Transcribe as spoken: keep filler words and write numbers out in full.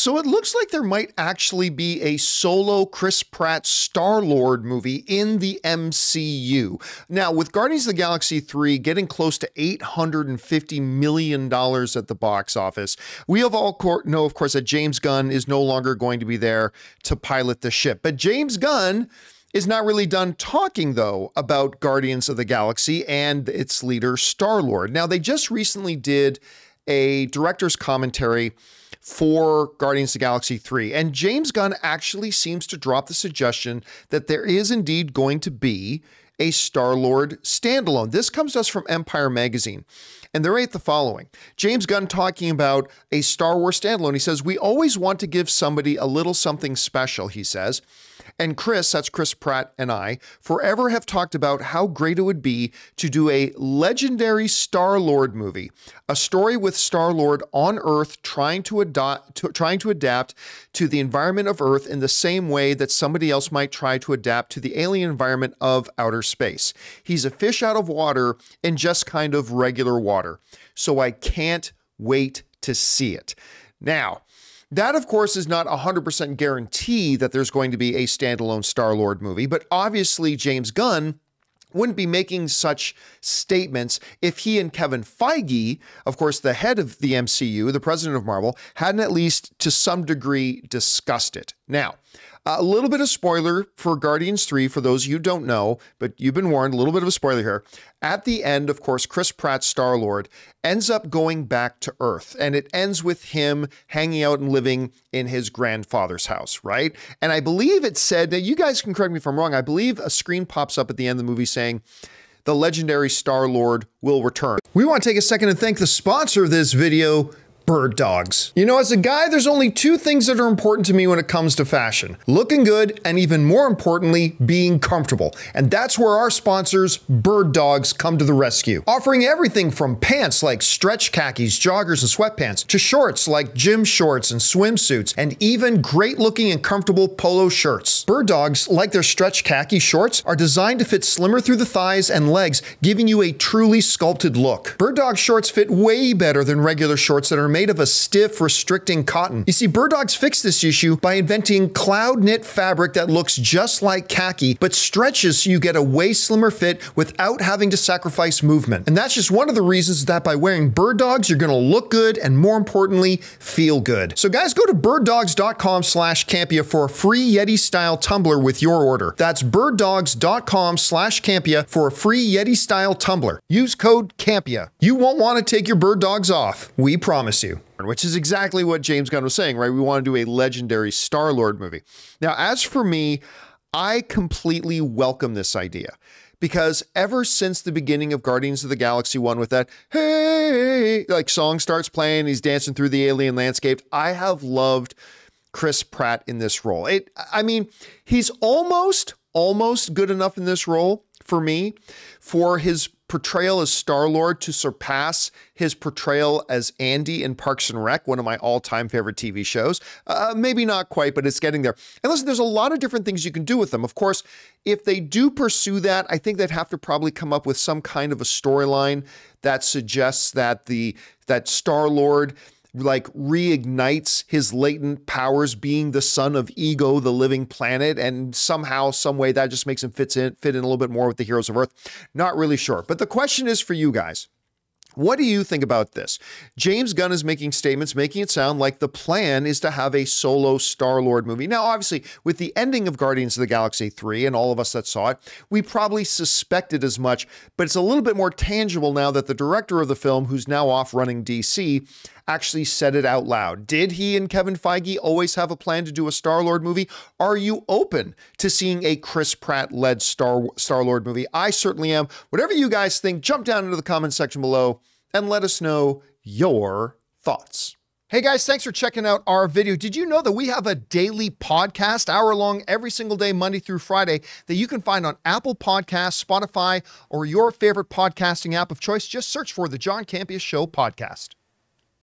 So it looks like there might actually be a solo Chris Pratt Star-Lord movie in the M C U. Now, with Guardians of the Galaxy three getting close to eight hundred fifty million dollars at the box office, we have all know, of course, that James Gunn is no longer going to be there to pilot the ship. But James Gunn is not really done talking, though, about Guardians of the Galaxy and its leader, Star-Lord. Now, they just recently did a director's commentary for Guardians of the Galaxy three. And James Gunn actually seems to drop the suggestion that there is indeed going to be a Star-Lord standalone. This comes to us from Empire Magazine, and they write the following. James Gunn talking about a Star Wars standalone. He says, "We always want to give somebody a little something special," he says. And Chris, that's Chris Pratt and I, forever have talked about how great it would be to do a legendary Star-Lord movie, a story with Star-Lord on Earth trying to, adopt, to, trying to adapt to the environment of Earth in the same way that somebody else might try to adapt to the alien environment of outer space. He's a fish out of water in just kind of regular water. So I can't wait to see it. Now, that, of course, is not one hundred percent guarantee that there's going to be a standalone Star-Lord movie, but obviously James Gunn wouldn't be making such statements if he and Kevin Feige, of course, the head of the M C U, the president of Marvel, hadn't at least to some degree discussed it. Now, a little bit of spoiler for Guardians three, for those you who don't know, but you've been warned, a little bit of a spoiler here. At the end, of course, Chris Pratt's Star-Lord ends up going back to Earth, and it ends with him hanging out and living in his grandfather's house, right? And I believe it said, that you guys can correct me if I'm wrong, I believe a screen pops up at the end of the movie saying, "The legendary Star-Lord will return." We want to take a second and thank the sponsor of this video, Bird Dogs. You know, as a guy, there's only two things that are important to me when it comes to fashion: looking good, and even more importantly, being comfortable. And that's where our sponsors, Bird Dogs, come to the rescue. Offering everything from pants like stretch khakis, joggers, and sweatpants, to shorts like gym shorts and swimsuits, and even great looking and comfortable polo shirts. Bird Dogs, like their stretch khaki shorts, are designed to fit slimmer through the thighs and legs, giving you a truly sculpted look. Bird Dog shorts fit way better than regular shorts that are made of a stiff, restricting cotton. You see, Bird Dogs fixed this issue by inventing cloud knit fabric that looks just like khaki, but stretches so you get a way slimmer fit without having to sacrifice movement. And that's just one of the reasons that by wearing Bird Dogs, you're gonna look good and, more importantly, feel good. So guys, go to birddogs.com slash Campea for a free Yeti-style tumbler with your order. That's birddogs.com slash Campea for a free Yeti-style tumbler. Use code Campea. You won't wanna take your Bird Dogs off, we promise you. Which is exactly what James Gunn was saying, right? We want to do a legendary Star-Lord movie. Now, as for me, I completely welcome this idea, because ever since the beginning of Guardians of the Galaxy one, with that hey, like song starts playing, he's dancing through the alien landscape, I have loved Chris Pratt in this role. It, I mean, he's almost, almost good enough in this role for me, for his portrayal as Star-Lord to surpass his portrayal as Andy in Parks and Rec, one of my all-time favorite T V shows. Uh, maybe not quite, but it's getting there. And listen, there's a lot of different things you can do with them. Of course, if they do pursue that, I think they'd have to probably come up with some kind of a storyline that suggests that the that Star-Lord like reignites his latent powers, being the son of Ego, the living planet, and somehow, some way, that just makes him fits in, fit in a little bit more with the heroes of Earth. Not really sure. But the question is for you guys, what do you think about this? James Gunn is making statements, making it sound like the plan is to have a solo Star-Lord movie. Now, obviously, with the ending of Guardians of the Galaxy three and all of us that saw it, we probably suspected as much, but it's a little bit more tangible now that the director of the film, who's now off running D C, actually said it out loud. Did he and Kevin Feige always have a plan to do a Star-Lord movie? Are you open to seeing a Chris Pratt-led Star Star-Lord movie? I certainly am. Whatever you guys think, jump down into the comment section below and let us know your thoughts. Hey guys, thanks for checking out our video. Did you know that we have a daily podcast, hour long, every single day, Monday through Friday, that you can find on Apple Podcasts, Spotify, or your favorite podcasting app of choice? Just search for The John Campea Show Podcast.